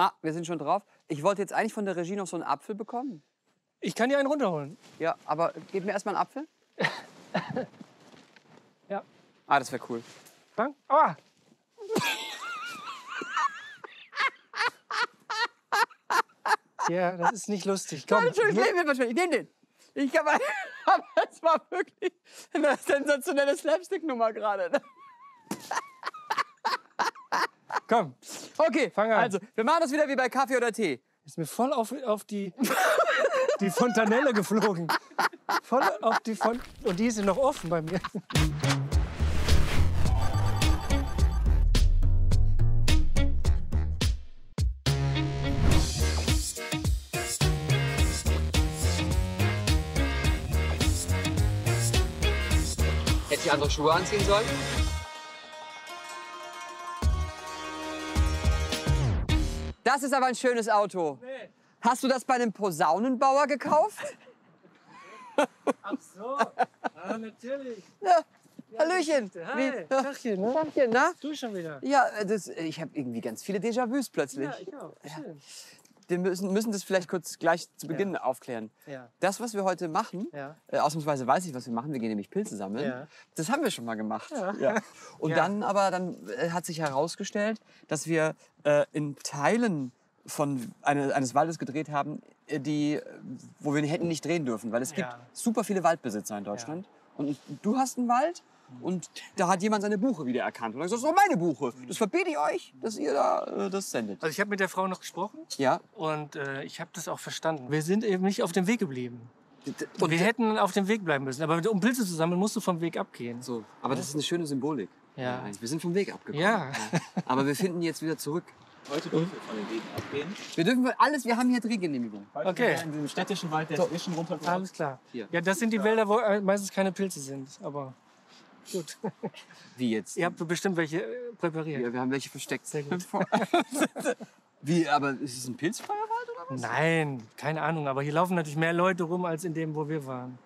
Ah, wir sind schon drauf. Ich wollte jetzt eigentlich von der Regie noch so einen Apfel bekommen. Ich kann dir einen runterholen. Ja, aber gib mir erstmal einen Apfel. Ja. Ah, das wäre cool. Dank. Ah. Ja, das ist nicht lustig. Komm. Nein, ich nehme den. Ich kann mal, aber das war wirklich eine sensationelle Slapstick-Nummer gerade. Komm. Okay, fang an. Also, wir machen das wieder wie bei Kaffee oder Tee. Ist mir voll auf die Fontanelle geflogen. Voll auf die Fontanelle. Und die sind noch offen bei mir. Hätte ich andere Schuhe anziehen sollen? Das ist aber ein schönes Auto. Nee. Hast du das bei einem Posaunenbauer gekauft? Ach so, ah, natürlich. Na, Hallöchen. Hi. Tagchen, ne? Tagchen, na? Du schon wieder? Ja, ich habe irgendwie ganz viele Déjà-Vus plötzlich. Ja, ich auch. Schön. Wir müssen das vielleicht kurz gleich zu Beginn aufklären. Ja. Das, was wir heute machen, ausnahmsweise weiß ich, was wir machen, wir gehen nämlich Pilze sammeln. Ja. Das haben wir schon mal gemacht. Ja. Ja. Und dann hat sich herausgestellt, dass wir in Teilen von eines Waldes gedreht haben, wo wir hätten nicht drehen dürfen. Weil es gibt super viele Waldbesitzer in Deutschland. Ja. Und du hast einen Wald. Und da hat jemand seine Buche wieder erkannt. Und er hat gesagt, das ist doch meine Buche. Das verbiete ich euch, dass ihr da das sendet. Also ich habe mit der Frau noch gesprochen. Ja. Und ich habe das auch verstanden. Wir sind eben nicht auf dem Weg geblieben. Und wir hätten auf dem Weg bleiben müssen. Aber um Pilze zu sammeln, musst du vom Weg abgehen. So. Aber das ist eine schöne Symbolik. Ja. Wir sind vom Weg abgekommen. Ja. Aber wir finden jetzt wieder zurück. Heute dürfen wir von den Wegen abgehen. Wir dürfen alles, wir haben hier Drehgenehmigung. Okay. In den städtischen Wald, der so. Ist Wischen runtergekommen. Alles klar. Hier. Ja, das sind die Wälder, wo meistens keine Pilze sind. Aber... Gut. Wie jetzt? Ihr habt bestimmt welche präpariert. Ja, wir haben welche versteckt. Sehr gut. Wie, aber ist es ein pilzfreier Wald oder was? Nein, keine Ahnung. Aber hier laufen natürlich mehr Leute rum als in dem, wo wir waren.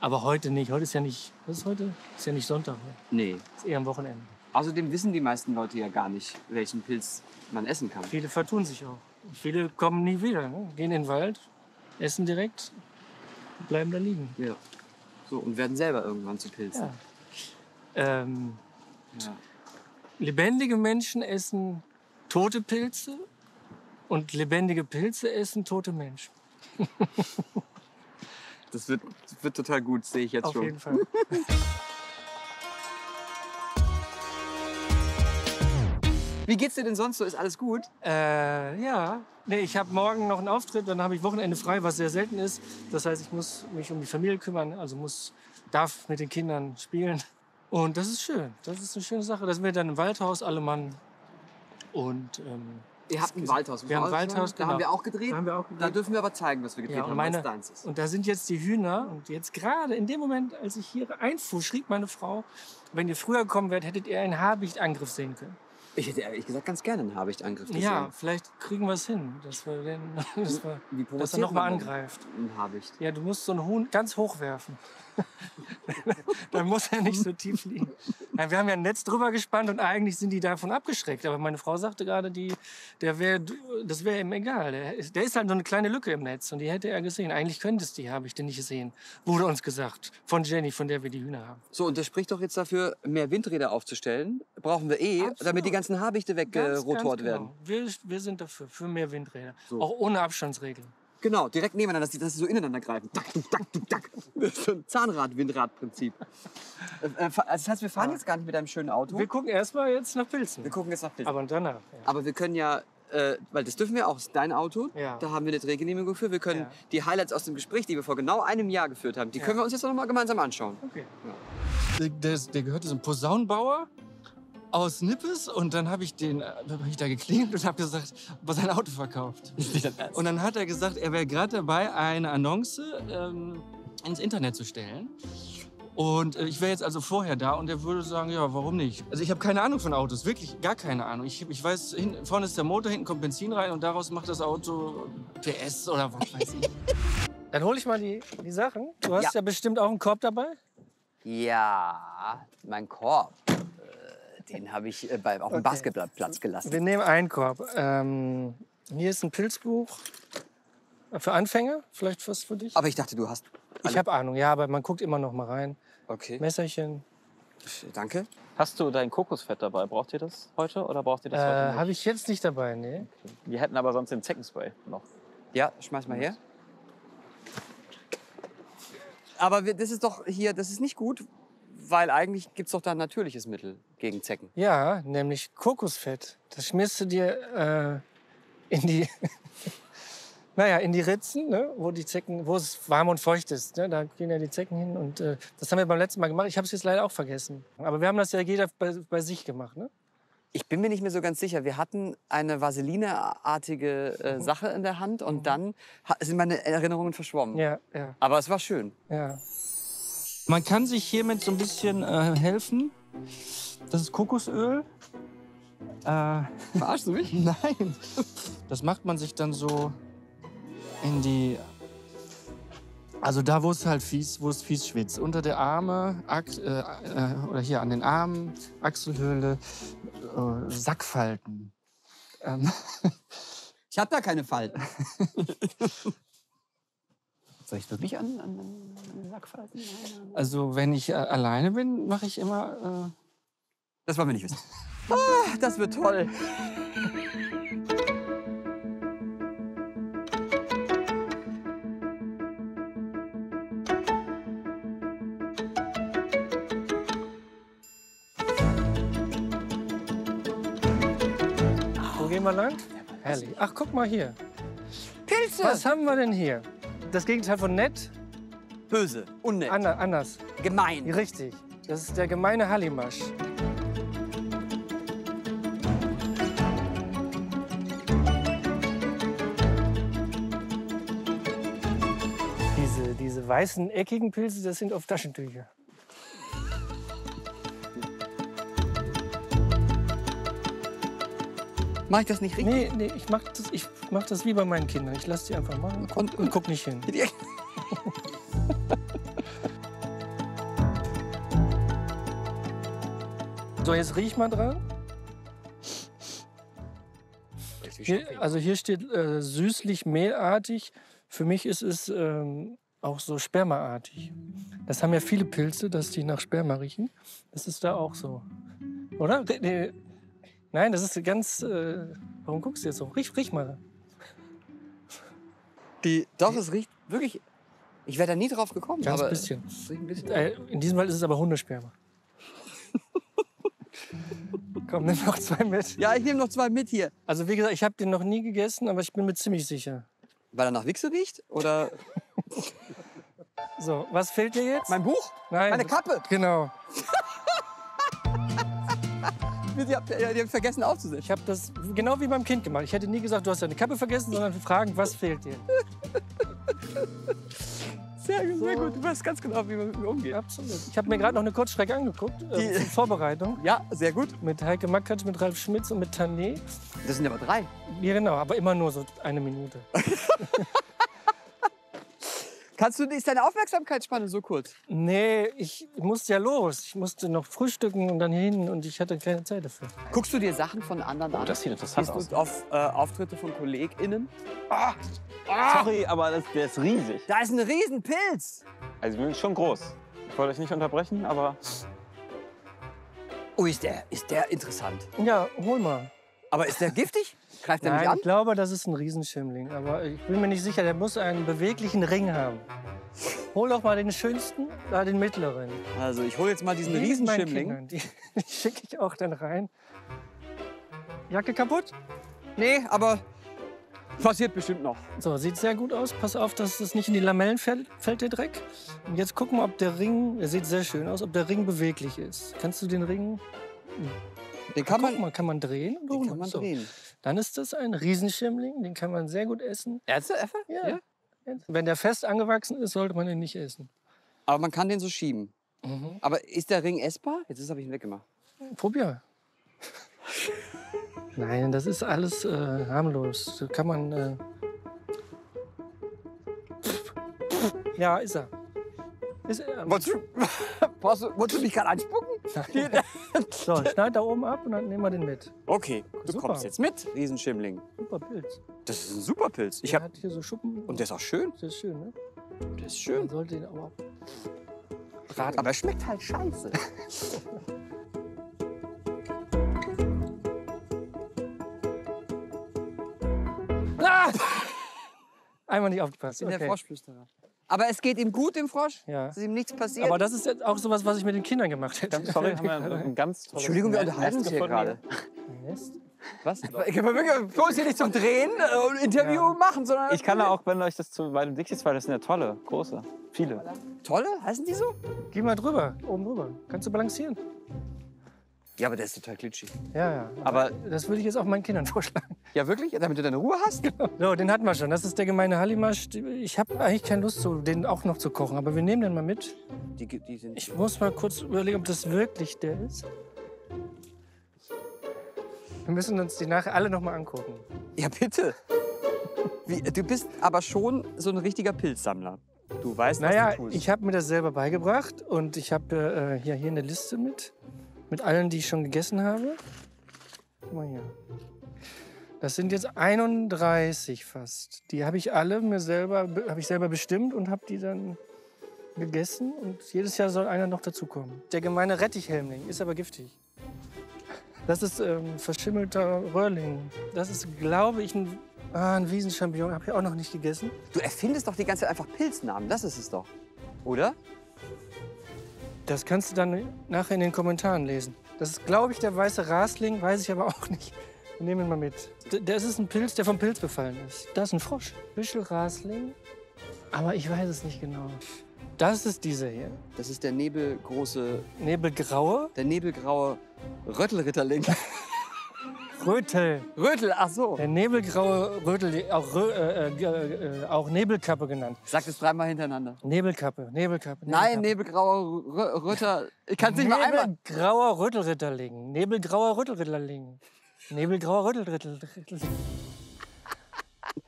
Aber heute nicht. Heute ist ja nicht. Was ist heute? Ist ja nicht Sonntag. Ne? Nee. Ist eher am Wochenende. Außerdem wissen die meisten Leute ja gar nicht, welchen Pilz man essen kann. Viele vertun sich auch. Und viele kommen nie wieder. Ne? Gehen in den Wald, essen direkt, bleiben da liegen. Ja. So, und werden selber irgendwann zu Pilzen. Ja. Lebendige Menschen essen tote Pilze und lebendige Pilze essen tote Menschen. Das wird total gut, sehe ich jetzt schon. Auf jeden Fall. Wie geht's dir denn sonst so? Ist alles gut? Ja. Nee, ich habe morgen noch einen Auftritt, dann habe ich Wochenende frei, was sehr selten ist. Das heißt, ich muss mich um die Familie kümmern, also darf mit den Kindern spielen. Und das ist schön. Das ist eine schöne Sache. Da sind wir dann im Waldhaus, alle Mann. Und, ihr habt ein Waldhaus. Wir haben ein Waldhaus, genau. Da haben wir auch gedreht. Da dürfen wir aber zeigen, was wir gedreht haben, was deins ist. Und da sind jetzt die Hühner. Und jetzt gerade in dem Moment, als ich hier einfuhr, schrieb meine Frau, wenn ihr früher gekommen wärt, hättet ihr einen Habichtangriff sehen können. Ich hätte ehrlich gesagt ganz gerne einen Habichtangriff gesehen. Ja, vielleicht kriegen wir es hin, dass er nochmal angreift. Ein Habicht? Ja, du musst so einen Huhn ganz hoch werfen. Dann muss er nicht so tief liegen. Wir haben ja ein Netz drüber gespannt und eigentlich sind die davon abgeschreckt. Aber meine Frau sagte gerade, das wäre ihm egal. Der ist halt so eine kleine Lücke im Netz und die hätte er gesehen. Eigentlich könnte es die Habichte nicht sehen, wurde uns gesagt. Von Jenny, von der wir die Hühner haben. So, und das spricht doch jetzt dafür, mehr Windräder aufzustellen. Brauchen wir eh, absolut. Damit die ganzen Habichte weggerotort werden. Wir sind dafür, für mehr Windräder. So. Auch ohne Abstandsregeln. Genau, direkt nebeneinander, dass sie so ineinander greifen. Dack, dack, dack, dack. Das ist so ein Zahnrad-Windrad-Prinzip. Also das heißt, wir fahren jetzt gar nicht mit einem schönen Auto. Wir gucken erstmal jetzt nach Pilzen. Wir gucken jetzt nach Pilzen. Aber danach. Ja. Aber wir können ja, weil das dürfen wir auch, das ist dein Auto. Ja. Da haben wir eine Drehgenehmigung für. Wir können die Highlights aus dem Gespräch, die wir vor genau einem Jahr geführt haben, die können wir uns jetzt noch mal gemeinsam anschauen. Okay. Ja. Der gehört so ein Posaunenbauer aus Nippes und dann habe ich da geklingelt und habe gesagt, was sein Auto verkauft. Und dann hat er gesagt, er wäre gerade dabei, eine Annonce ins Internet zu stellen. Und ich wäre jetzt also vorher da und er würde sagen, ja, warum nicht? Also ich habe keine Ahnung von Autos, wirklich gar keine Ahnung. Ich weiß, vorne ist der Motor, hinten kommt Benzin rein und daraus macht das Auto PS oder was weiß ich. Dann hole ich mal die Sachen. Du hast ja bestimmt auch einen Korb dabei? Ja, mein Korb. Den habe ich auf dem Basketballplatz gelassen. Wir nehmen einen Korb. Hier ist ein Pilzbuch für Anfänger, vielleicht was für dich. Aber ich dachte, du hast... Ich habe Ahnung, ja, aber man guckt immer noch mal rein. Okay. Messerchen. Danke. Hast du dein Kokosfett dabei? Braucht ihr das heute oder braucht ihr das heute nicht? Habe ich jetzt nicht dabei, nee. Okay. Wir hätten aber sonst den Zeckenspray noch. Ja, schmeiß mal her. Aber das ist doch hier, das ist nicht gut, weil eigentlich gibt es doch da ein natürliches Mittel gegen Zecken. Ja, nämlich Kokosfett. Das schmierst du dir in die... Naja, in die Ritzen, ne, wo die Zecken, wo es warm und feucht ist, ne, da gehen ja die Zecken hin. Und das haben wir beim letzten Mal gemacht. Ich habe es jetzt leider auch vergessen. Aber wir haben das ja jeder bei sich gemacht, ne? Ich bin mir nicht mehr so ganz sicher. Wir hatten eine Vaselineartige Sache in der Hand und dann sind meine Erinnerungen verschwommen. Ja, ja. Aber es war schön. Ja. Man kann sich hiermit so ein bisschen helfen. Das ist Kokosöl. Verarschst du mich? Nein. Das macht man sich dann so in die, also da, wo es halt fies, schwitzt. Unter der Arme, oder hier an den Armen, Achselhöhle, Sackfalten. Ich hab da keine Falten. Soll ich wirklich an Sackfalten? Also wenn ich alleine bin, mache ich immer... Das wollen wir nicht wissen. Oh, das wird toll. Mal lang? Herrlich. Ach, guck mal hier. Pilze! Was haben wir denn hier? Das Gegenteil von nett? Böse, unnett. Anders. Gemein. Richtig. Das ist der gemeine Hallimasch. Diese weißen, eckigen Pilze, das sind oft Taschentücher. Mach ich das nicht richtig? Nee, nee, ich mach das wie bei meinen Kindern. Ich lasse die einfach machen und guck nicht hin. So, jetzt riech mal dran. Hier, also hier steht süßlich, mehlartig. Für mich ist es auch so spermaartig. Das haben ja viele Pilze, dass die nach Sperma riechen. Das ist da auch so, oder? Nee. Nein, das ist ganz... warum guckst du jetzt so? Riech mal. Doch, es riecht wirklich... Ich wäre da nie drauf gekommen. Ganz aber bisschen. Es riecht ein bisschen. In diesem Fall ist es aber Hundesperma. Komm, nimm noch zwei mit. Ja, ich nehme noch zwei mit hier. Also wie gesagt, ich habe den noch nie gegessen, aber ich bin mir ziemlich sicher. Weil er nach Wichse riecht? Oder... So, was fehlt dir jetzt? Mein Buch? Nein. Meine Kappe? Genau. Die haben vergessen aufzusetzen. Ich habe das genau wie beim Kind gemacht. Ich hätte nie gesagt, du hast deine Kappe vergessen, sondern wir fragen, was fehlt dir? Sehr gut. Du weißt ganz genau, wie man mit mir umgeht. Absolut. Ich habe mir gerade noch eine Kurzstrecke angeguckt, zur Vorbereitung. Ja, sehr gut. Mit Heike Makatsch, mit Ralf Schmitz und mit Tané. Das sind aber drei. Ja, genau, aber immer nur so eine Minute. Ist deine Aufmerksamkeitsspanne so kurz? Nee, ich musste ja los. Ich musste noch frühstücken und dann hin und ich hatte keine Zeit dafür. Guckst du dir Sachen von anderen an? Das sieht interessant aus. Gehst du auf Auftritte von KollegInnen? Ah, sorry, aber der ist riesig. Da ist ein Riesenpilz. Also ich bin schon groß. Ich wollte euch nicht unterbrechen, aber... Oh, ist der interessant? Ja, hol mal. Aber ist der giftig? Greift der mich an? Ich glaube, das ist ein Riesenschirmling. Aber ich bin mir nicht sicher, der muss einen beweglichen Ring haben. Hol doch mal den schönsten, da den mittleren. Also ich hole jetzt mal diesen Riesenschirmling. Die schicke ich auch dann rein. Jacke kaputt? Nee, aber passiert bestimmt noch. So, sieht sehr gut aus. Pass auf, dass das nicht in die Lamellen fällt, der Dreck. Und jetzt gucken, ob der Ring, er sieht sehr schön aus, ob der Ring beweglich ist. Kannst du den Ring... Den kann man, guck mal, kann man drehen? Den kann man drehen. Dann ist das ein Riesenschirmling, den kann man sehr gut essen. Ärzte? Ja. Wenn der fest angewachsen ist, sollte man ihn nicht essen. Aber man kann den so schieben. Mhm. Aber ist der Ring essbar? Jetzt habe ich ihn weggemacht. Probier. Nein, das ist alles harmlos. So kann man... Ja, ist er. Wolltest du mich gerade anspucken? So, schneid da oben ab und dann nehmen wir den mit. Okay, du super. Kommst jetzt mit, Riesenschirmling. Super Pilz. Das ist ein super Pilz. Der hat hier so Schuppen. Und der ist auch schön. Der ist schön, ne? Der ist schön. Man sollte ihn auch raten. Aber er schmeckt halt scheiße. Ah! Einmal nicht aufgepasst. Okay. Der Froschflüsterer. Aber es geht ihm gut, dem Frosch? Ja. Es ist ihm nichts passiert? Aber das ist jetzt auch sowas, was ich mit den Kindern gemacht hätte. Ganz verrückt. Entschuldigung, wir unterhalten uns hier gerade. Mist. Was? Ich kann wirklich hier nicht zum Drehen und Interview machen, sondern... Ich kann da auch, wenn euch das zu meinem Dixies, weil das sind ja tolle, große, viele. Tolle? Heißen die so? Geh mal drüber, oben drüber. Kannst du balancieren. Ja, aber der ist total glitschig. Ja, ja. Aber das würde ich jetzt auch meinen Kindern vorschlagen. Ja, wirklich? Damit du deine Ruhe hast? Genau. So, den hatten wir schon. Das ist der gemeine Hallimasch. Ich habe eigentlich keine Lust, den auch noch zu kochen. Aber wir nehmen den mal mit. Die sind ich muss mal kurz überlegen, ob das wirklich der ist. Wir müssen uns die nachher alle noch mal angucken. Ja, bitte. Du bist aber schon so ein richtiger Pilzsammler. Du weißt, was du tust. Ich habe mir das selber beigebracht. Und ich habe hier eine Liste mit. Mit allen, die ich schon gegessen habe. Guck mal hier. Das sind jetzt 31 fast. Die habe ich alle selber bestimmt und habe die dann gegessen. Und jedes Jahr soll einer noch dazukommen. Der gemeine Rettichhelmling ist aber giftig. Das ist verschimmelter Röhrling. Das ist, glaube ich, ein Wiesenchampignon. Habe ich auch noch nicht gegessen. Du erfindest doch die ganze Zeit einfach Pilznamen. Das ist es doch, oder? Das kannst du dann nachher in den Kommentaren lesen. Das ist, glaube ich, der weiße Rasling, weiß ich aber auch nicht. Wir nehmen ihn mal mit. Das ist ein Pilz, der vom Pilz befallen ist. Das ist ein Frosch. Büschelrasling, aber ich weiß es nicht genau. Das ist dieser hier. Das ist der Nebelgraue? Der nebelgraue Rötelritterling. Rötel. Rötel, ach so. Der nebelgraue Rötel, auch Nebelkappe genannt. Sag das dreimal hintereinander. Nebelkappe. Nein, nebelgrauer Rötter. Ich kann es nicht mal einmal. Nebelgrauer Rötelritterling. Nebelgrauer Rötelritterling.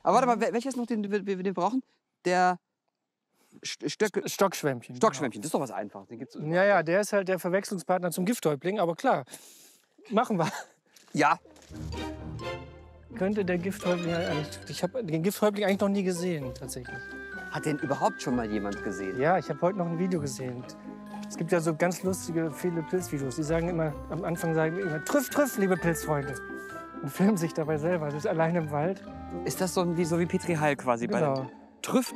Aber warte mal, welches noch, den wir brauchen? Der Stockschwämmchen. Stockschwämmchen, das ist doch was Einfaches. Den gibt's. Ja, der ist halt der Verwechslungspartner zum Gifthäuptling, aber klar, machen wir. Ja. Könnte der Gifthäuptling eigentlich... Ich habe den Gifthäuptling eigentlich noch nie gesehen, tatsächlich. Hat den überhaupt schon mal jemand gesehen? Ja, ich habe heute noch ein Video gesehen. Es gibt ja so ganz lustige, viele Pilzvideos. Die sagen immer, am Anfang sagen immer, trüff, liebe Pilzfreunde. Und filmen sich dabei selber, das ist allein im Wald. Ist das so wie Petri Heil quasi? Genau. Bei trüff?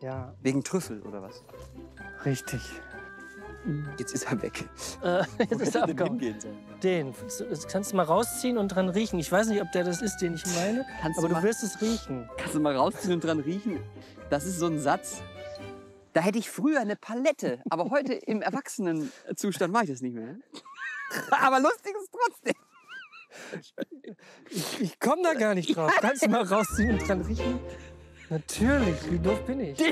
Ja. Wegen Trüffel oder was? Richtig. Jetzt ist er weg. Jetzt ist er abgekommen. Den. Das kannst du mal rausziehen und dran riechen. Ich weiß nicht, ob der das ist, den ich meine, aber du wirst es riechen. Kannst du mal rausziehen und dran riechen? Das ist so ein Satz. Da hätte ich früher eine Palette, aber heute im Erwachsenenzustand mache ich das nicht mehr. Aber lustig ist trotzdem. Ich komme da gar nicht drauf. Kannst du mal rausziehen und dran riechen? Natürlich, wie doof bin ich?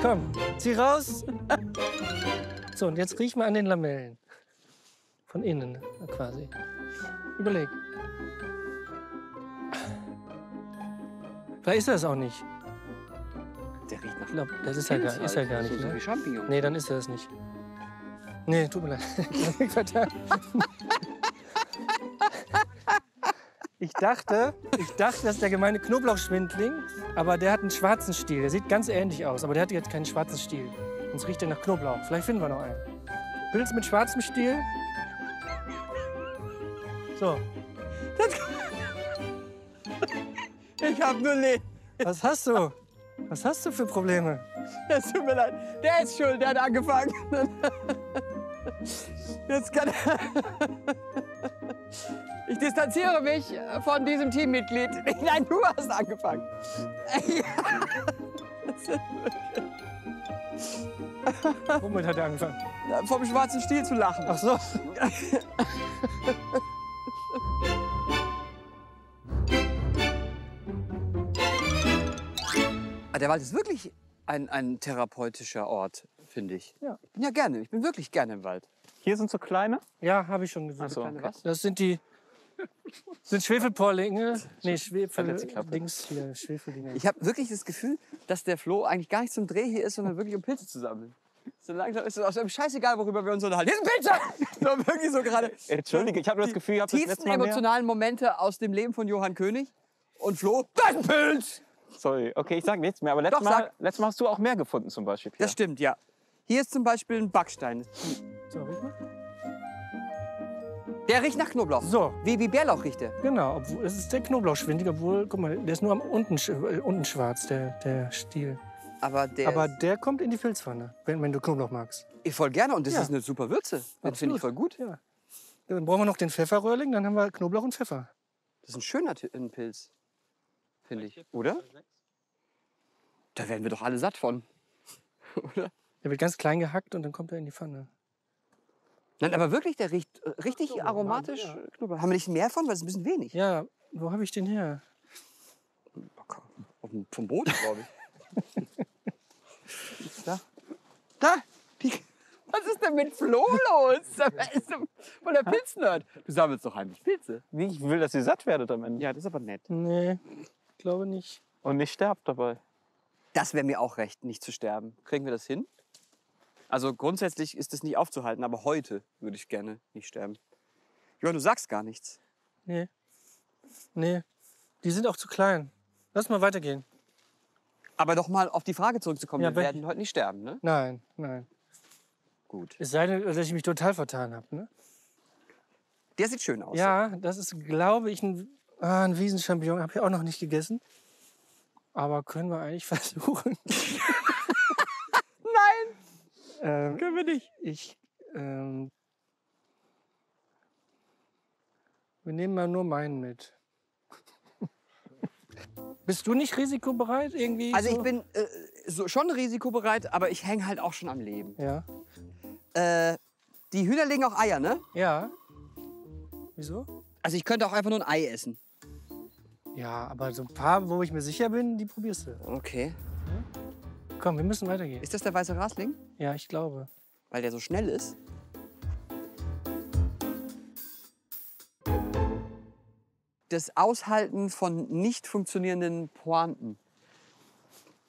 Komm, zieh raus. So, und jetzt riech mal an den Lamellen. Von innen quasi. Überleg. Vielleicht ist er es auch nicht. Der riecht nach... Glaub, das ist er gar nicht. So wie Champignon. Nee, dann ist er es nicht. Nee, tut mir leid. Ich dachte, das ist der gemeine Knoblauchschwindling, aber der hat einen schwarzen Stiel. Der sieht ganz ähnlich aus, aber der hat jetzt keinen schwarzen Stiel. Sonst riecht der nach Knoblauch. Vielleicht finden wir noch einen. Pilz mit schwarzem Stiel. So. Ich hab nur Leben. Was hast du? Was hast du für Probleme? Es tut mir leid. Der ist schuld, der hat angefangen. Jetzt kann ich distanziere mich von diesem Teammitglied. Nein, du hast angefangen. Ja. Womit hat er angefangen? Vom schwarzen Stiel zu lachen. Ach so. Der Wald ist wirklich ein therapeutischer Ort, finde ich. Ja. Ich bin ja gerne. Ich bin wirklich gerne im Wald. Hier sind so kleine? Ja, habe ich schon gesehen. So, okay. Was? Das sind die... Sind Schwefelporlinge? Nee, Schwefeldings hier. Schwefeldinge. Ich habe wirklich das Gefühl, dass der Flo eigentlich gar nicht zum Dreh hier ist, sondern wirklich um Pilze zu sammeln. So langsam ist es aus einem scheißegal, worüber wir uns unterhalten. Jetzt bitte! So, wirklich so gerade. Entschuldige, ich habe das Gefühl, ich habe das letzte Mal. Die tiefsten emotionalen Momente aus dem Leben von Johann König. Und Flo, das ist ein Pilz! Sorry, okay, ich sage nichts mehr. Aber letztes Mal hast du auch mehr gefunden zum Beispiel. Pierre. Das stimmt, ja. Hier ist zum Beispiel ein Backstein. So, riech mal. Der riecht nach Knoblauch. So. Wie Bärlauch riecht der. Genau, obwohl, es ist der Knoblauchschwindling, obwohl, guck mal, der ist nur am unten schwarz, der Stiel. Aber der kommt in die Filzpfanne, wenn du Knoblauch magst. Ich voll gerne und das ist eine super Würze. Das finde ich voll gut. Ja. Dann brauchen wir noch den Pfefferröhrling, dann haben wir Knoblauch und Pfeffer. Das ist ein schöner Pilz, finde ich, oder? Da werden wir doch alle satt von, oder? Der wird ganz klein gehackt und dann kommt er in die Pfanne. Nein, aber wirklich, der riecht richtig Knoblauch, aromatisch. Ja. Knoblauch. Haben wir nicht mehr von, weil es ein bisschen wenig. Ja, wo habe ich den her? Vom Boden, glaube ich. Da! Was ist denn mit Flo los? Von der Pilznerd. Du sammelst doch heimlich Pilze. Ich will, dass ihr satt werdet am Ende. Ja, das ist aber nett. Nee, ich glaube nicht. Und nicht sterbt dabei. Das wäre mir auch recht, nicht zu sterben. Kriegen wir das hin? Also grundsätzlich ist das nicht aufzuhalten, aber heute würde ich gerne nicht sterben. Johann, du sagst gar nichts. Nee. Nee. Die sind auch zu klein. Lass mal weitergehen. Aber doch mal auf die Frage zurückzukommen, ja, wir werden heute nicht sterben, ne? Nein, nein. Gut. Es sei denn, dass ich mich total vertan habe, ne? Der sieht schön aus. Ja, das ist, glaube ich, ein Wiesenchampignon. Habe ich auch noch nicht gegessen. Aber können wir eigentlich versuchen? Nein! Können wir nicht. Wir nehmen mal nur meinen mit. Bist du nicht risikobereit irgendwie? Also ich bin schon risikobereit, aber ich hänge halt auch schon am Leben. Ja. Die Hühner legen auch Eier, ne? Ja. Wieso? Also ich könnte auch einfach nur ein Ei essen. Ja, aber so ein paar, wo ich mir sicher bin, die probierst du. Okay. Komm, wir müssen weitergehen. Ist das der weiße Rasling? Ja, ich glaube. Weil der so schnell ist? Das Aushalten von nicht funktionierenden Pointen,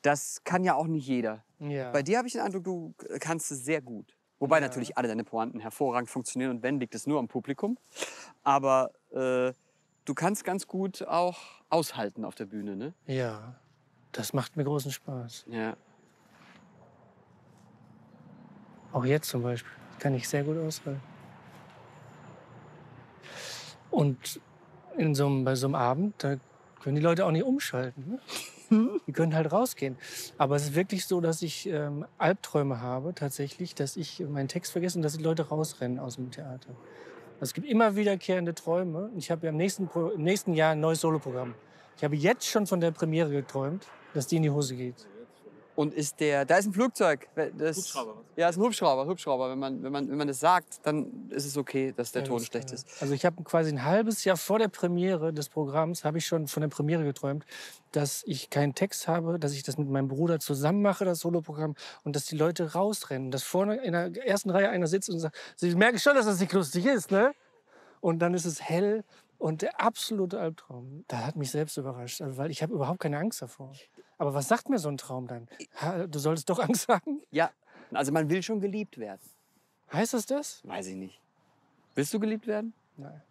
das kann ja auch nicht jeder. Ja. Bei dir habe ich den Eindruck, du kannst es sehr gut. Wobei natürlich alle deine Pointen hervorragend funktionieren und wenn, liegt es nur am Publikum. Aber du kannst ganz gut auch aushalten auf der Bühne, ne? Ja, das macht mir großen Spaß. Ja. Auch jetzt zum Beispiel kann ich sehr gut aushalten. Und bei so einem Abend, da können die Leute auch nicht umschalten. Ne? Die können halt rausgehen. Aber es ist wirklich so, dass ich Albträume habe, tatsächlich, dass ich meinen Text vergesse und dass die Leute rausrennen aus dem Theater. Also es gibt immer wiederkehrende Träume. Ich habe ja im nächsten Jahr ein neues Soloprogramm. Ich habe jetzt schon von der Premiere geträumt, dass die in die Hose geht. Und ist da ist ein Flugzeug. Das, Hubschrauber. Ja, ist ein Hubschrauber. Wenn man das sagt, dann ist es okay, dass der Ton schlecht ist. Also ich habe quasi ein halbes Jahr vor der Premiere des Programms, habe ich schon von der Premiere geträumt, dass ich keinen Text habe, dass ich das mit meinem Bruder zusammen mache, das Soloprogramm, und dass die Leute rausrennen. Dass vorne in der ersten Reihe einer sitzt und sagt, sie merken schon, dass das nicht lustig ist, ne? Und dann ist es hell und der absolute Albtraum. Das hat mich selbst überrascht, weil ich habe überhaupt keine Angst davor. Aber was sagt mir so ein Traum dann? Du solltest doch Angst haben? Ja, also man will schon geliebt werden. Heißt das das? Weiß ich nicht. Willst du geliebt werden? Nein.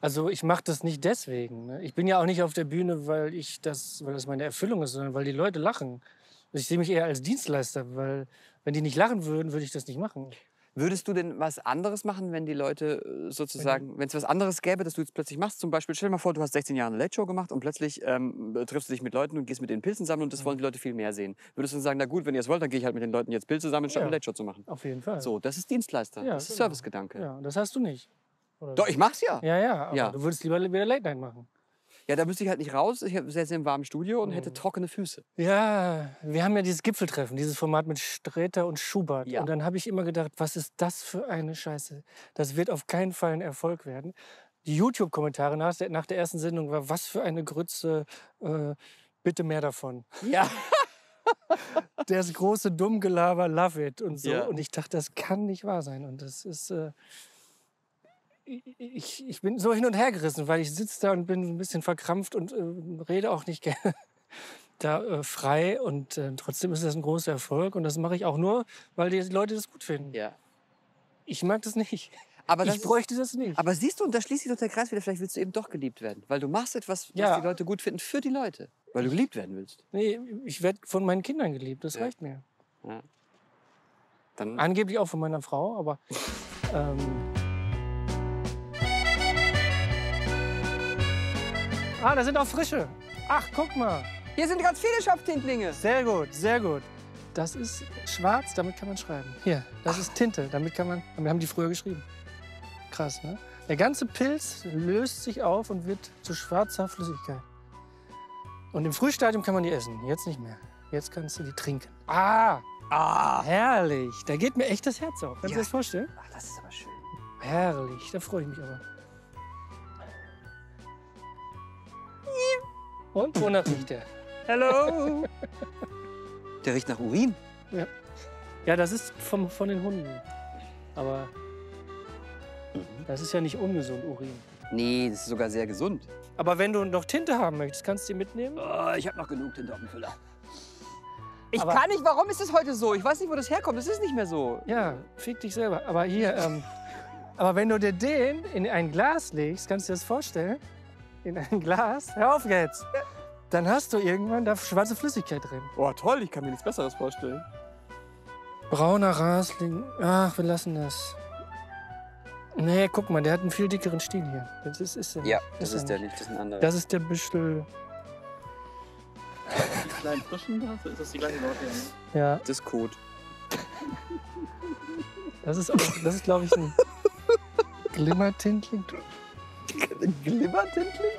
Also ich mache das nicht deswegen. Ne? Ich bin ja auch nicht auf der Bühne, weil das meine Erfüllung ist, sondern weil die Leute lachen. Ich sehe mich eher als Dienstleister, weil wenn die nicht lachen würden, würde ich das nicht machen. Würdest du denn was anderes machen, wenn die Leute sozusagen, wenn es was anderes gäbe, dass du jetzt plötzlich machst? Zum Beispiel, stell dir mal vor, du hast 16 Jahre eine Late Show gemacht und plötzlich triffst du dich mit Leuten und gehst mit den Pilzen sammeln und das wollen die Leute viel mehr sehen. Würdest du sagen, na gut, wenn ihr es wollt, dann gehe ich halt mit den Leuten jetzt Pilze sammeln, statt eine Late Show zu machen? Auf jeden Fall. So, das ist Dienstleister, ja, das ist Servicegedanke. Ja, das hast du nicht. Oder? Doch, ich mach's ja. Ja, aber du würdest lieber wieder Late Night machen. Ja, da müsste ich halt nicht raus. Ich sitze im warmen Studio und hätte trockene Füße. Ja, wir haben ja dieses Gipfeltreffen, dieses Format mit Sträter und Schubert. Ja. Und dann habe ich immer gedacht, was ist das für eine Scheiße? Das wird auf keinen Fall ein Erfolg werden. Die YouTube-Kommentare nach der ersten Sendung war, was für eine Grütze, bitte mehr davon. Ja. Das große Dummgelaber, love it und so. Ja. Und ich dachte, das kann nicht wahr sein. Und das ist... Ich bin so hin und her gerissen, weil ich sitze da und bin ein bisschen verkrampft und rede auch nicht gerne. da frei und trotzdem ist das ein großer Erfolg und das mache ich auch nur, weil die Leute das gut finden. Ja. Ich mag das nicht. Aber ich bräuchte das nicht. Aber siehst du, und da schließt sich doch der Kreis wieder, vielleicht willst du eben doch geliebt werden, weil du machst etwas, was die Leute gut finden, für die Leute, weil du geliebt werden willst. Nee, ich werde von meinen Kindern geliebt, das reicht mir. Ja. Dann angeblich auch von meiner Frau, aber... Ah, da sind auch frische. Ach, guck mal. Hier sind ganz viele Schopftintlinge. Sehr gut, sehr gut. Das ist schwarz, damit kann man schreiben. Hier, das ist Tinte, damit haben die früher geschrieben. Krass, ne? Der ganze Pilz löst sich auf und wird zu schwarzer Flüssigkeit. Und im Frühstadium kann man die essen, jetzt nicht mehr. Jetzt kannst du die trinken. Ah! Ah! Herrlich, da geht mir echt das Herz auf. Kannst du dir das vorstellen? Ach, das ist aber schön. Herrlich, da freue ich mich aber. Und wonach riecht der? Hallo! Der riecht nach Urin? Ja, ja, das ist von den Hunden. Aber das ist ja nicht ungesund, Urin. Nee, das ist sogar sehr gesund. Aber wenn du noch Tinte haben möchtest, kannst du die mitnehmen? Oh, ich habe noch genug Tinte auf dem Füller. Ich kann nicht, warum ist das heute so? Ich weiß nicht, wo das herkommt, das ist nicht mehr so. Ja, fick dich selber. Aber hier, aber wenn du dir den in ein Glas legst, kannst du dir das vorstellen? In ein Glas. Hör auf jetzt. Dann hast du irgendwann da schwarze Flüssigkeit drin. Oh, toll. Ich kann mir nichts Besseres vorstellen. Brauner Rasling. Ach, wir lassen das. Nee, guck mal, der hat einen viel dickeren Stiel hier. Das ist ja, das ist der nicht. Das ist ein anderer. Das ist der Büschel. Die kleinen Frischen da? Ist das die gleiche Leute? Ja. Das ist Kot. Das ist, glaube ich, ein Glimmertintling. Glimmertintling?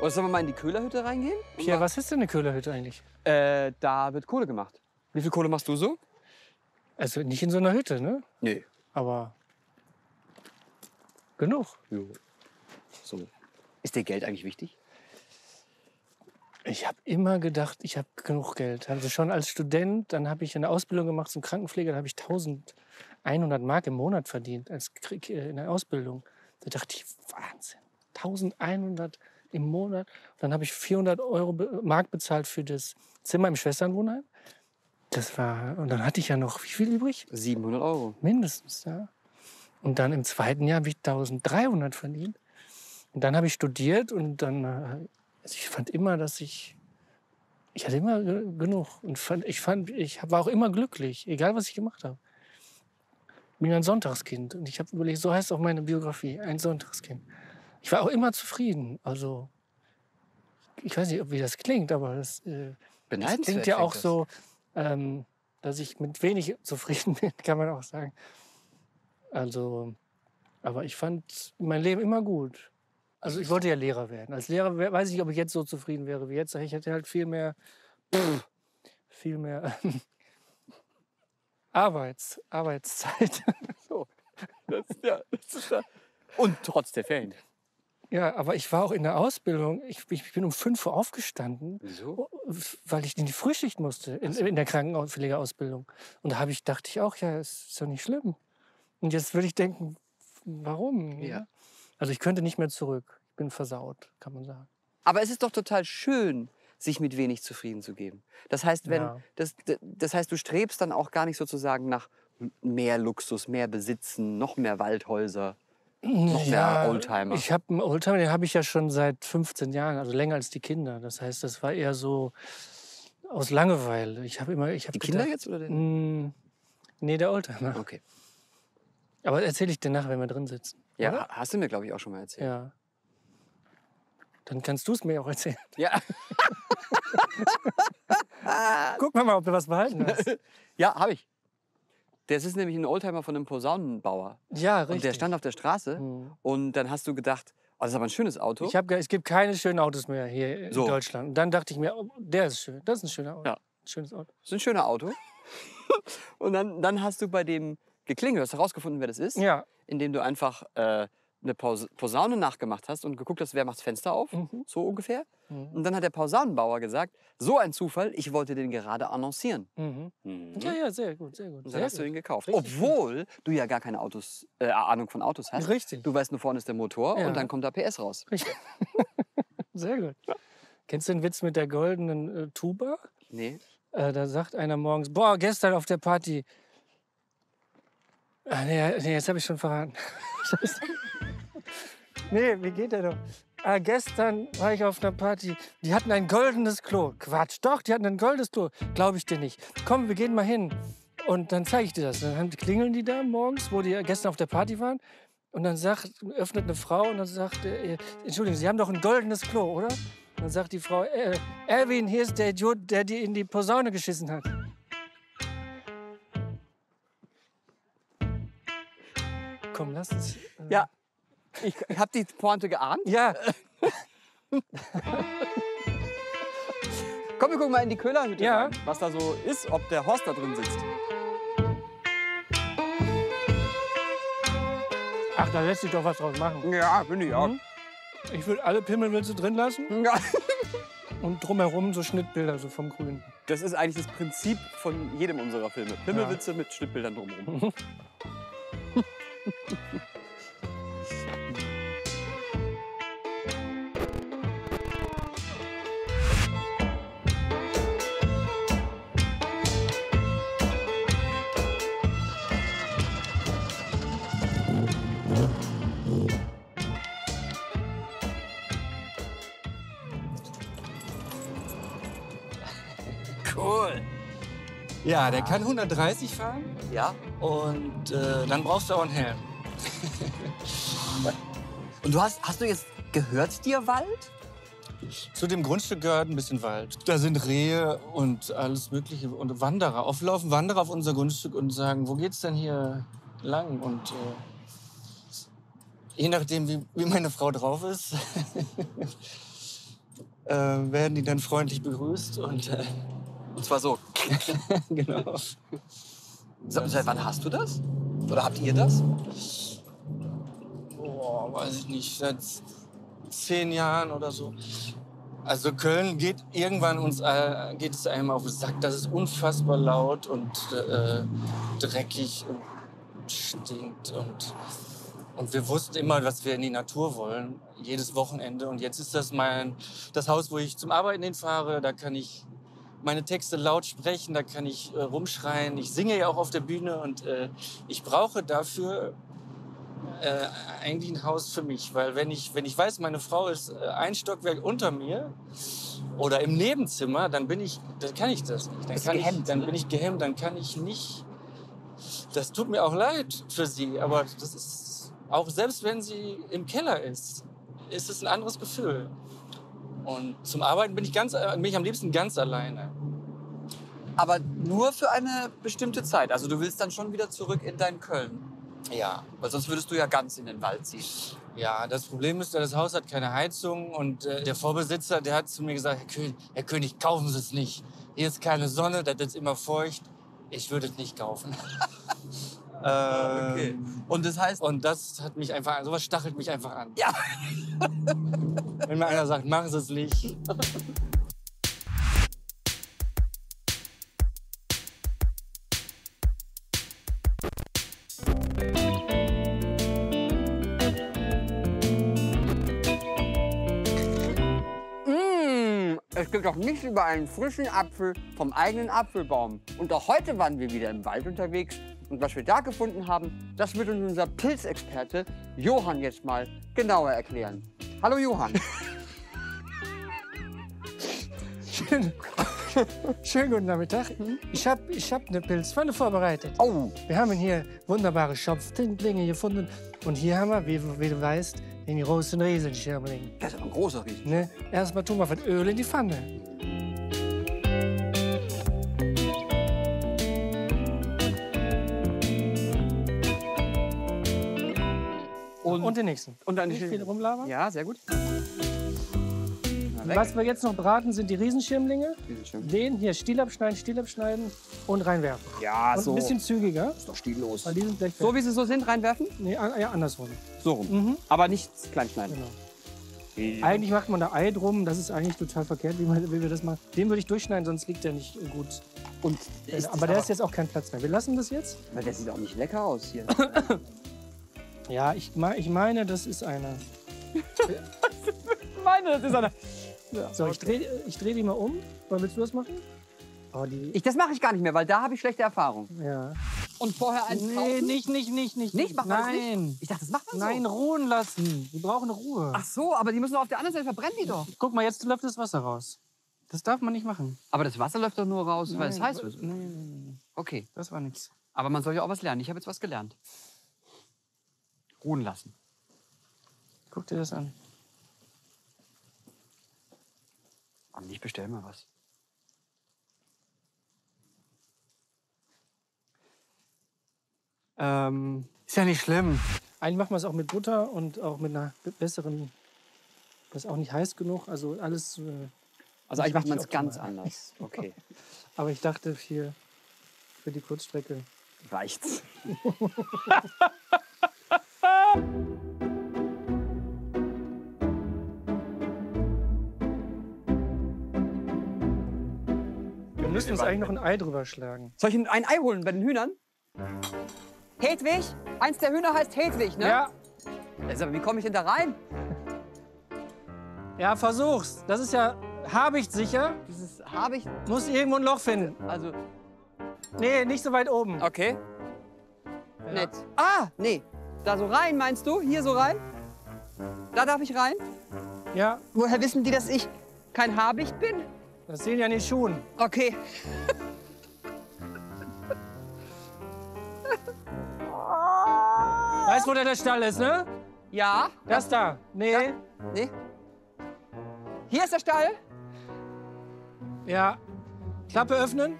Oder sollen wir mal in die Köhlerhütte reingehen? Pierre, was ist denn eine Köhlerhütte eigentlich? Da wird Kohle gemacht. Wie viel Kohle machst du so? Also nicht in so einer Hütte, ne? Nee. Aber genug. Jo. So. Ist dir Geld eigentlich wichtig? Ich habe immer gedacht, ich habe genug Geld. Also schon als Student, dann habe ich eine Ausbildung gemacht zum Krankenpfleger, da habe ich 1.100 Mark im Monat verdient als in der Ausbildung. Da dachte ich, Wahnsinn, 1.100 im Monat. Und dann habe ich 400 Mark bezahlt für das Zimmer im Schwesternwohnheim. Das war, und dann hatte ich ja noch, wie viel übrig? 700 Euro. Mindestens, ja. Und dann im zweiten Jahr habe ich 1.300 verdient. Und dann habe ich studiert und dann, also ich fand immer, dass ich hatte immer genug. Und ich war auch immer glücklich, egal was ich gemacht habe. Ich bin ein Sonntagskind und ich habe überlegt, so heißt auch meine Biografie, ein Sonntagskind. Ich war auch immer zufrieden, also ich weiß nicht, wie das klingt, aber das klingt ja auch so, dass ich mit wenig zufrieden bin, kann man auch sagen. Also, aber ich fand mein Leben immer gut. Also ich wollte ja Lehrer werden. Als Lehrer weiß ich nicht, ob ich jetzt so zufrieden wäre wie jetzt. Ich hätte halt viel mehr... Arbeitszeit. So. Das ist ja. Und trotz der Ferien. Ja, aber ich war auch in der Ausbildung. Ich bin um 5 Uhr aufgestanden, wieso? Weil ich in die Frühschicht musste, in der Krankenpflegeausbildung. Und da dachte ich auch, ja, ist doch nicht schlimm. Und jetzt würde ich denken, warum? Ja. Also ich könnte nicht mehr zurück. Ich bin versaut, kann man sagen. Aber es ist doch total schön, sich mit wenig zufrieden zu geben. Das heißt, das heißt, du strebst dann auch gar nicht sozusagen nach mehr Luxus, mehr Besitzen, noch mehr Waldhäuser, noch mehr Oldtimer. Ich habe einen Oldtimer, den habe ich ja schon seit 15 Jahren, also länger als die Kinder. Das heißt, das war eher so aus Langeweile. Die Kinder jetzt oder den? Nee, der Oldtimer. Okay. Aber erzähle ich dir nachher, wenn wir drin sitzen. Ja, oder? Hast du mir, glaube ich, auch schon mal erzählt. Ja. Dann kannst du es mir auch erzählen. Ja. Guck mal, ob du was behalten hast. Ja, habe ich. Das ist nämlich ein Oldtimer von einem Posaunenbauer. Ja, richtig. Und der stand auf der Straße und dann hast du gedacht, oh, das ist aber ein schönes Auto. Es gibt keine schönen Autos mehr hier in Deutschland. Und dann dachte ich mir, oh, der ist schön. Das ist ein schöner Auto. Ja. Schönes Auto. Das ist ein schöner Auto. Und dann hast du bei dem geklingelt, hast herausgefunden, wer das ist, indem du einfach eine Posaune nachgemacht hast und geguckt hast, wer macht das Fenster auf, so ungefähr. Und dann hat der Posaunenbauer gesagt, so ein Zufall, ich wollte den gerade annoncieren. Ja, ja, sehr gut, sehr gut. Und dann hast du ihn gekauft. Richtig. Obwohl du ja gar keine Ahnung von Autos hast. Richtig. Du weißt, nur vorne ist der Motor und dann kommt da PS raus. Richtig. Sehr gut. Ja. Kennst du den Witz mit der goldenen Tuba? Nee. Da sagt einer morgens, boah, gestern auf der Party. Ach, nee, jetzt habe ich schon verraten. Nee, wie geht der doch? Ah, gestern war ich auf einer Party. Die hatten ein goldenes Klo. Quatsch, doch, die hatten ein goldenes Klo. Glaube ich dir nicht. Komm, wir gehen mal hin. Und dann zeige ich dir das. Dann klingeln die da morgens, wo die gestern auf der Party waren. Und dann öffnet eine Frau und dann sagt, Entschuldigung, Sie haben doch ein goldenes Klo, oder? Und dann sagt die Frau, Erwin, hier ist der Idiot, der dir in die Posaune geschissen hat. Komm, lass uns. Ja. Ich habe die Pointe geahnt. Ja. Komm, wir gucken mal in die Köhlerhütte rein, was da so ist, ob der Horst da drin sitzt. Ach, da lässt sich doch was draus machen. Ja, bin ich auch. Mhm. Ich würde alle Pimmelwitze drin lassen. Ja. Und drumherum so Schnittbilder so vom Grünen. Das ist eigentlich das Prinzip von jedem unserer Filme. Pimmelwitze mit Schnittbildern drumherum. Ja, der kann 130 fahren. Ja. Und dann brauchst du auch einen Helm. Und du hast du jetzt gehört dir Wald? Zu dem Grundstück gehört ein bisschen Wald. Da sind Rehe und alles Mögliche und Wanderer. Oft laufen Wanderer auf unser Grundstück und sagen, wo geht's denn hier lang? Und je nachdem, wie meine Frau drauf ist, werden die dann freundlich begrüßt und zwar so. Genau. Seit wann hast du das? Oder habt ihr das? Boah, weiß ich nicht. Seit 10 Jahren oder so. Also Köln geht irgendwann geht es einem auf den Sack. Das ist unfassbar laut und dreckig und stinkt. Und wir wussten immer, dass wir in die Natur wollen. Jedes Wochenende. Und jetzt ist das das Haus, wo ich zum Arbeiten hinfahre. Da kann ich meine Texte laut sprechen, da kann ich rumschreien. Ich singe ja auch auf der Bühne und ich brauche dafür eigentlich ein Haus für mich. Weil wenn ich weiß, meine Frau ist ein Stockwerk unter mir oder im Nebenzimmer, dann kann ich das nicht. Dann bin ich gehemmt, dann kann ich nicht. Das tut mir auch leid für sie, aber das ist, auch selbst wenn sie im Keller ist, ist es ein anderes Gefühl. Und zum Arbeiten bin ich am liebsten ganz alleine. Aber nur für eine bestimmte Zeit. Also du willst dann schon wieder zurück in dein Köln. Ja. Weil sonst würdest du ja ganz in den Wald ziehen. Ja, das Problem ist, das Haus hat keine Heizung. Und der Vorbesitzer, der hat zu mir gesagt, Herr König, kaufen Sie es nicht. Hier ist keine Sonne, das ist immer feucht. Ich würde es nicht kaufen. Okay. Und das heißt... Und das hat mich einfach an. Sowas stachelt mich einfach an. Ja. Wenn mir einer sagt, machen Sie es nicht. Es gibt doch nichts über einen frischen Apfel vom eigenen Apfelbaum. Und auch heute waren wir wieder im Wald unterwegs. Und was wir da gefunden haben, das wird uns unser Pilzexperte Johann jetzt mal genauer erklären. Hallo Johann. Schönen guten Nachmittag. Ich hab eine Pilzfalle vorbereitet. Oh. Wir haben hier wunderbare Schopftintlinge gefunden. Und hier haben wir, wie du weißt, den großen Riesenschirmling. Das ist aber ein großer Riesen. Ne? Erstmal tun wir von Öl in die Pfanne. Und den nächsten. Und dann nicht viel rumlabern. Ja, sehr gut. Was wir jetzt noch braten, sind die Riesenschirmlinge. Den hier Stiel abschneiden und reinwerfen. Ja, und so. Ein bisschen zügiger. Ist doch stillos. Weil die sind gleich so wie sie so sind, reinwerfen? Nee, ja, andersrum. So rum. Mhm. Aber nicht klein schneiden. Genau. Ja. Eigentlich macht man da Ei drum. Das ist eigentlich total verkehrt, wie wir das machen. Den würde ich durchschneiden, sonst liegt der nicht gut. Und aber der ist jetzt auch kein Platz mehr. Wir lassen das jetzt. Aber der sieht auch nicht lecker aus hier. Ja, ich meine, das ist einer. meine, das ist eine. Ja, so, ich dreh die mal um. Willst du das machen? Oh, das mache ich gar nicht mehr, weil da habe ich schlechte Erfahrung. Ja. Und vorher einen kaufen? Nicht. Nicht? Macht man das nicht? Nein. Ich dachte, das macht man so. Nein, ruhen lassen. Die brauchen Ruhe. Ach so, aber die müssen doch auf der anderen Seite verbrennen, die doch. Guck mal, jetzt läuft das Wasser raus. Das darf man nicht machen. Aber das Wasser läuft doch nur raus, weil es heiß wird. Nein. Okay. Das war nichts. Aber man soll ja auch was lernen. Ich habe jetzt was gelernt. Ruhen lassen. Guck dir das an. Und ich bestelle mal was. Ist ja nicht schlimm. Eigentlich machen wir es auch mit Butter und auch mit einer besseren. Das ist auch nicht heiß genug. Also alles. Also eigentlich macht man es ganz anders. Okay. Aber ich dachte, für die Kurzstrecke reicht's. Wir müssen uns eigentlich noch ein Ei drüber schlagen. Soll ich ein Ei holen bei den Hühnern? Hedwig? Eins der Hühner heißt Hedwig, ne? Ja. Also, wie komme ich denn da rein? Ja, versuch's. Das ist ja Habicht sicher. Dieses Habicht? Muss irgendwo ein Loch finden. Also. Nee, nicht so weit oben. Okay. Ja. Nett. Ah, nee. Da so rein, meinst du? Hier so rein? Da darf ich rein? Ja. Woher wissen die, dass ich kein Habicht bin? Das sehen ja nicht schon. Okay. Weißt du, wo der Stall ist, ne? Ja. Das da. Nee. Ja. Nee. Hier ist der Stall. Ja. Klappe öffnen.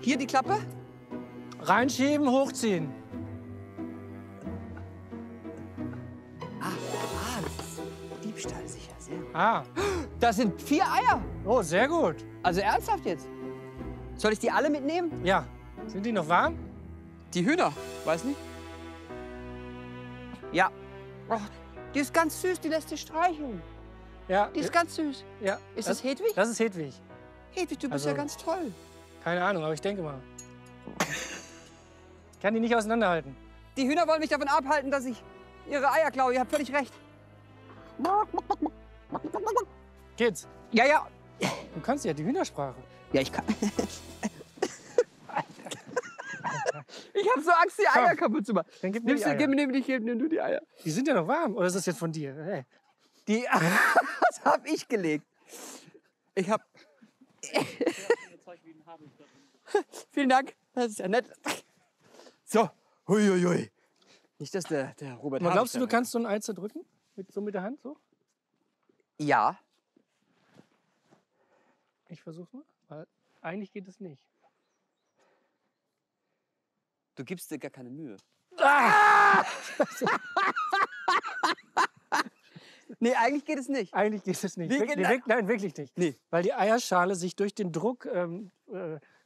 Hier die Klappe. Reinschieben, hochziehen. Ah, das ist Diebstahl sicher, sehr gut. Ah. Das sind 4 Eier. Oh, sehr gut. Also ernsthaft jetzt? Soll ich die alle mitnehmen? Ja. Sind die noch warm? Die Hühner, weiß nicht. Ja. Oh, die ist ganz süß, die lässt sich streicheln. Ja. Die ist ganz süß. Ja. Ist das Hedwig? Das ist Hedwig. Hedwig, du bist ja ganz toll. Keine Ahnung, aber ich denke mal. Ich kann die nicht auseinanderhalten. Die Hühner wollen mich davon abhalten, dass ich ihre Eier klaue. Ihr habt völlig recht. Geht's? Ja, ja. Du kannst ja die Hühnersprache. Ja, ich kann. Ich hab so Angst, die Eier kaputt zu machen. Dann gib mir die Eier. Nimm du die Eier. Die sind ja noch warm. Oder ist das jetzt von dir? Hey. Die das hab ich gelegt. Ich hab... Vielen Dank. Das ist ja nett. So, huiuiui. Nicht, dass der Robert... Aber glaubst du, du kannst so ein Ei zerdrücken? So mit der Hand? So? Ja. Ich versuch's mal. Weil eigentlich geht es nicht. Du gibst dir gar keine Mühe. Ah! Nee, eigentlich geht es nicht. Eigentlich geht es nicht. Nein, wirklich nicht. Nee. Weil die Eierschale sich durch den Druck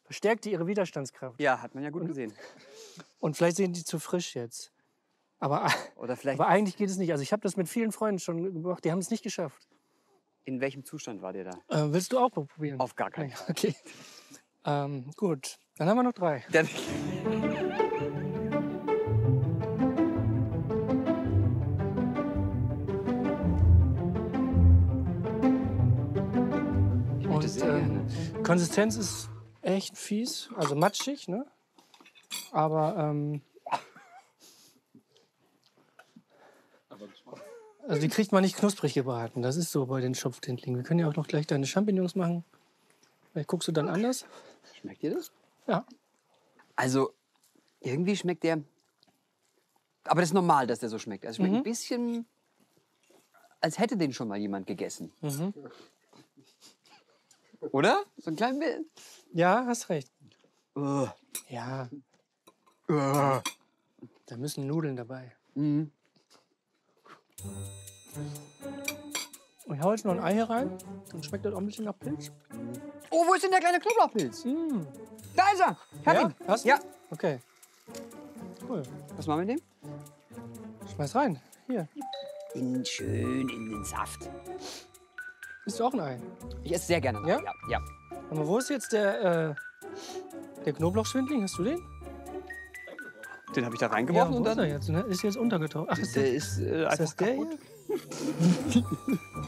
verstärkt, ihre Widerstandskraft. Ja, hat man ja gut gesehen. Und vielleicht sind die zu frisch jetzt. Aber eigentlich geht es nicht. Also ich habe das mit vielen Freunden schon gemacht, die haben es nicht geschafft. In welchem Zustand war der da? Willst du auch probieren? Auf gar keinen Fall. Okay. Gut, dann haben wir noch 3. Konsistenz ist echt fies, also matschig, ne? Aber, also die kriegt man nicht knusprig gebraten, das ist so bei den Schopftintlingen. Wir können ja auch noch gleich deine Champignons machen. Vielleicht guckst du dann anders. Schmeckt dir das? Ja. Also, irgendwie schmeckt der... Aber das ist normal, dass der so schmeckt. Also schmeckt ein bisschen, als hätte den schon mal jemand gegessen. Mhm. Oder? So ein klein bisschen. Ja, hast recht. Ja. Da müssen Nudeln dabei. Mhm. Ich hau jetzt noch ein Ei hier rein. Dann schmeckt das auch ein bisschen nach Pilz. Oh, wo ist denn der kleine Knoblauchpilz? Mhm. Da ist er! Ich hab ihn. Hast du? Ja. Okay. Cool. Was machen wir mit dem? Schmeiß rein. Hier. Schön in den Saft. Isst du auch ein Ei? Ich esse sehr gerne. Ja? Ja. Aber wo ist jetzt der Knoblauchschwindling? Hast du den? Den habe ich da reingeworfen und dann... Ist jetzt untergetaucht. Ach, ist der kaputt?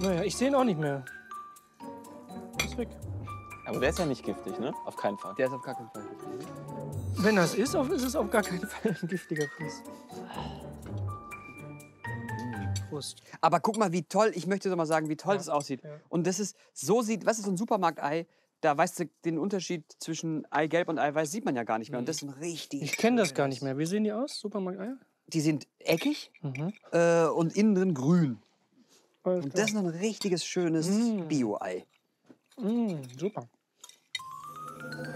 Naja, ich sehe ihn auch nicht mehr. Ist weg. Aber der ist ja nicht giftig, ne? Auf keinen Fall. Der ist auf gar keinen Fall giftig. Wenn das ist, ist es auf gar keinen Fall ein giftiger Fisch. Prost. Aber guck mal, wie toll, ich möchte doch mal sagen, wie toll das aussieht. Ja. Und das ist, so sieht, was ist so ein Supermarktei? Da weißt du, den Unterschied zwischen Eigelb und Eiweiß sieht man ja gar nicht mehr. Und das sind richtig. Ich kenne das gar nicht mehr. Wie sehen die aus, Supermarkteier? Die sind eckig und innen drin grün. Und das ist noch ein richtiges, schönes Bio-Ei. Super.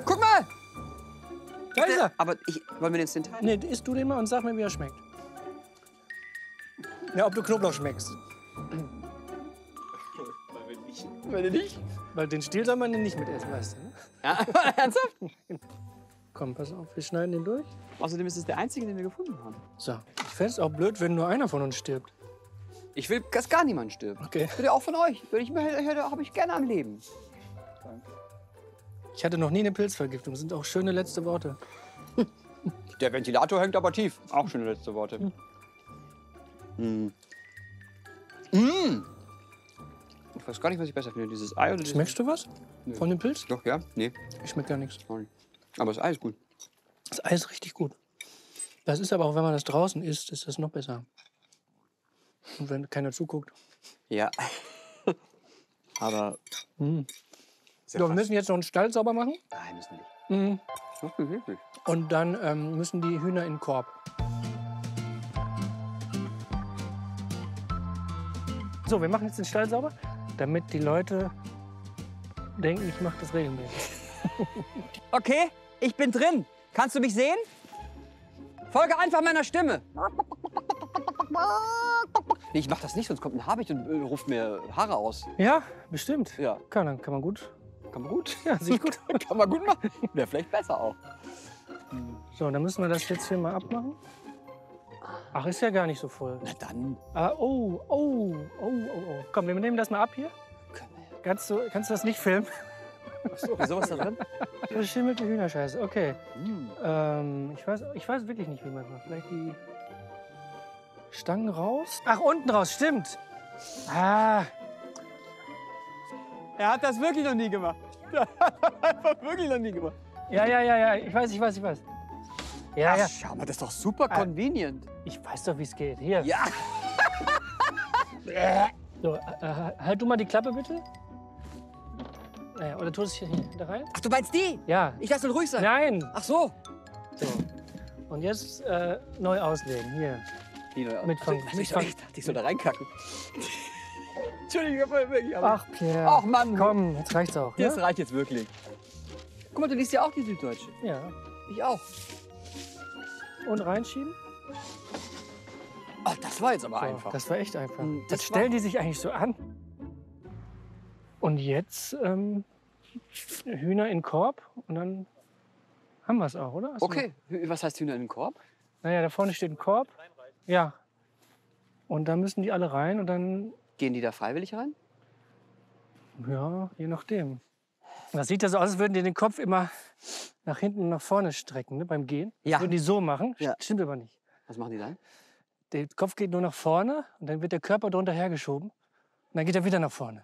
Guck mal! Da ist er! Aber wollen wir den jetzt den teilen? Nee, isst du den mal und sag mir, wie er schmeckt. Ja, ob du Knoblauch schmeckst. Wenn nicht? Weil den Stiel soll man den nicht mitessen, weißt du? Ne? Ja, ernsthaft? Komm, pass auf, wir schneiden den durch. Außerdem ist es der einzige, den wir gefunden haben. So, ich fände es auch blöd, wenn nur einer von uns stirbt. Ich will, dass gar niemand stirbt. Okay. Ich würde auch von euch. Habe ich gerne am Leben. Danke. Ich hatte noch nie eine Pilzvergiftung. Das sind auch schöne letzte Worte. Der Ventilator hängt aber tief. Auch schöne letzte Worte. Ich weiß gar nicht, was ich besser finde, dieses Ei oder schmeckst du was? Nee. Von dem Pilz? Doch, ja. Nee. Ich schmecke gar nichts. Aber das Ei ist gut. Das Ei ist richtig gut. Das ist aber auch, wenn man das draußen isst, ist das noch besser. Und wenn keiner zuguckt. Ja. Aber... So, wir müssen jetzt noch einen Stall sauber machen. Nein, müssen wir nicht. Und dann müssen die Hühner in den Korb. So, wir machen jetzt den Stall sauber, damit die Leute denken, ich mache das regelmäßig. Okay, ich bin drin. Kannst du mich sehen? Folge einfach meiner Stimme. Nee, ich mach das nicht, sonst kommt ein Habicht und ruft mir Haare aus. Ja, bestimmt. Ja. Kann man gut. Kann man gut? Ja, sieht gut. Kann man gut machen. Wäre vielleicht besser auch. So, dann müssen wir das jetzt hier mal abmachen. Ach, ist ja gar nicht so voll. Na dann. Ah, oh. Komm, wir nehmen das mal ab hier. Kannst du das nicht filmen? So, was da drin? Verschimmelte Hühnerscheiße, okay. Ich weiß wirklich nicht, wie man es macht. Vielleicht die Stangen raus? Ach, unten raus, stimmt. Ah. Er hat das wirklich noch nie gemacht. Er hat einfach wirklich noch nie gemacht. Ja, ich weiß. Ja, ja. Schau mal, das ist doch super convenient. Ich weiß doch, wie es geht. Hier. Ja. So, halt du mal die Klappe, bitte. Naja, oder tust du es hier da rein? Ach, du meinst die? Ja. Ich lasse ihn ruhig sein. Nein. Ach so. So. Und jetzt neu auslegen. Hier. Die neu auslegen. Ich dachte, ich soll da reinkacken. Entschuldigung, wirklich. Ach, Pierre. Ach, Mann. Komm, jetzt reicht's auch. Das reicht jetzt wirklich. Guck mal, du liest ja auch die Süddeutsche. Ja. Ich auch. Und reinschieben. Ach, das war jetzt aber einfach. Das war echt einfach. Das stellen die sich eigentlich so an. Und jetzt Hühner in Korb und dann haben wir es auch, oder? Also okay, was heißt Hühner in den Korb? Naja, da vorne steht ein Korb. Ja. Und da müssen die alle rein und dann... Gehen die da freiwillig rein? Ja, je nachdem. Das sieht ja so aus, als würden die den Kopf immer nach hinten und nach vorne strecken, ne, beim Gehen. Ja. Das würden die so machen, stimmt aber nicht. Was machen die dann? Der Kopf geht nur nach vorne und dann wird der Körper drunter hergeschoben. Und dann geht er wieder nach vorne.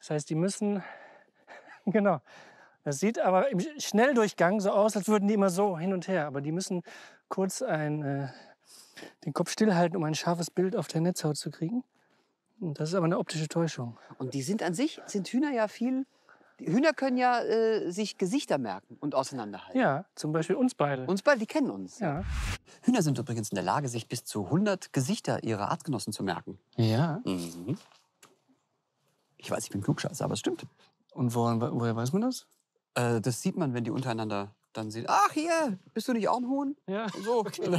Das heißt, die müssen, genau, das sieht aber im Schnelldurchgang so aus, als würden die immer so hin und her. Aber die müssen kurz den Kopf stillhalten, um ein scharfes Bild auf der Netzhaut zu kriegen. Und das ist aber eine optische Täuschung. Und die sind an sich, sind Hühner ja viel... Die Hühner können ja sich Gesichter merken und auseinanderhalten. Ja, zum Beispiel uns beide. Uns beide, die kennen uns. Ja. Hühner sind übrigens in der Lage, sich bis zu 100 Gesichter ihrer Artgenossen zu merken. Ja. Mhm. Ich weiß, ich bin Klugscheißer, aber es stimmt. Und woher weiß man das? Das sieht man, wenn die untereinander dann sehen. Ach, hier, bist du nicht auch ein Huhn? Ja. So. Okay.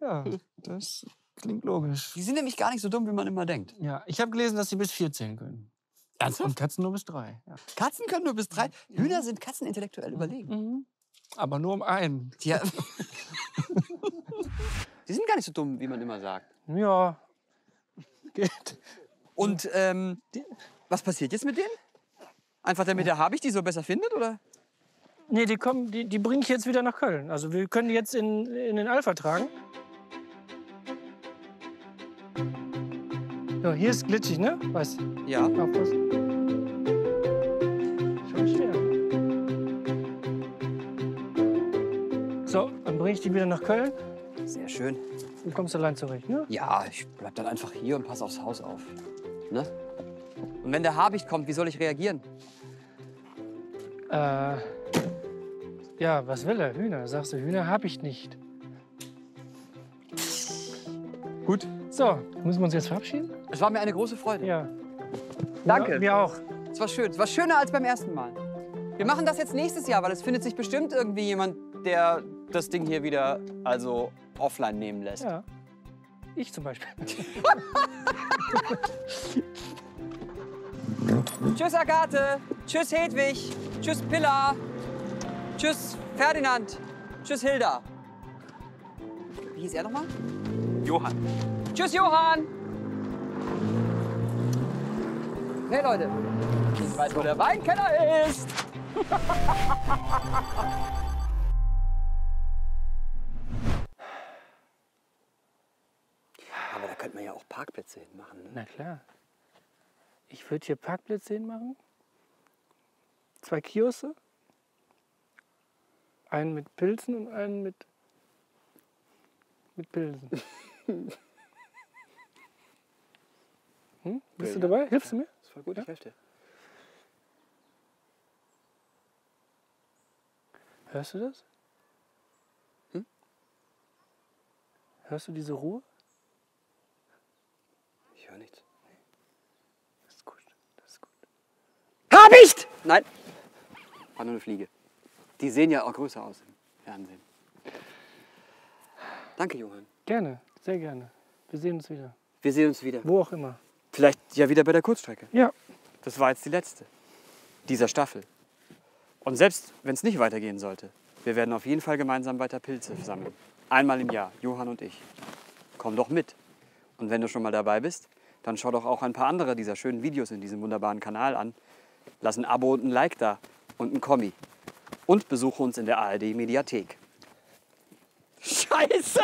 Ja, das klingt logisch. Die sind nämlich gar nicht so dumm, wie man immer denkt. Ja, ich habe gelesen, dass sie bis 4 zählen können. Ernsthaft? Und Katzen nur bis 3. Ja. Katzen können nur bis 3? Hühner sind Katzen intellektuell überlegen. Mhm. Aber nur um einen. Ja. Die sind gar nicht so dumm, wie man immer sagt. Ja. Geht. Und was passiert jetzt mit denen? Einfach damit der Habicht die so besser findet, oder? Nee, die bringe ich jetzt wieder nach Köln. Also wir können die jetzt in den Alpha tragen. So, hier ist glitschig, ne? Weiß. Ja. Aufpassen. Schon schwer. So, dann bringe ich dich wieder nach Köln. Sehr schön. Du kommst allein zurecht, ne? Ja, ich bleib dann einfach hier und pass aufs Haus auf. Ne? Und wenn der Habicht kommt, wie soll ich reagieren? Ja, was will er? Hühner. Sagst du, Hühner hab ich nicht. Gut. So, müssen wir uns jetzt verabschieden? Es war mir eine große Freude. Ja. Danke. Ja, wir auch. Es war schön. Es war schöner als beim ersten Mal. Wir machen das jetzt nächstes Jahr, weil es findet sich bestimmt irgendwie jemand, der das Ding hier wieder also offline nehmen lässt. Ja. Ich zum Beispiel. Tschüss Agathe, tschüss Hedwig, tschüss Pilla, tschüss Ferdinand, tschüss Hilda. Wie hieß er nochmal? Johann. Tschüss Johann! Hey Leute, ich weiß, wo der Weinkeller ist! Aber da könnte man ja auch Parkplätze hinmachen. Ne? Na klar. Ich würde hier Parkplätze hinmachen. 2 Kioske. Einen mit Pilzen und einen mit Pilzen. Hm? Bist du dabei? Hilfst du mir? Das war gut, ja? Ich helfe dir. Hörst du das? Hm? Hörst du diese Ruhe? Ich höre nichts. Nee. Das ist gut, das ist gut. Habicht! Nein! War nur eine Fliege. Die sehen ja auch größer aus im Fernsehen. Danke, Johann. Gerne, sehr gerne. Wir sehen uns wieder. Wir sehen uns wieder. Wo auch immer. Vielleicht ja wieder bei der Kurzstrecke. Ja. Das war jetzt die letzte dieser Staffel. Und selbst wenn es nicht weitergehen sollte, wir werden auf jeden Fall gemeinsam weiter Pilze sammeln. Einmal im Jahr, Johann und ich. Komm doch mit. Und wenn du schon mal dabei bist, dann schau doch auch ein paar andere dieser schönen Videos in diesem wunderbaren Kanal an. Lass ein Abo und ein Like da und ein Kommi. Und besuche uns in der ARD Mediathek. Scheiße!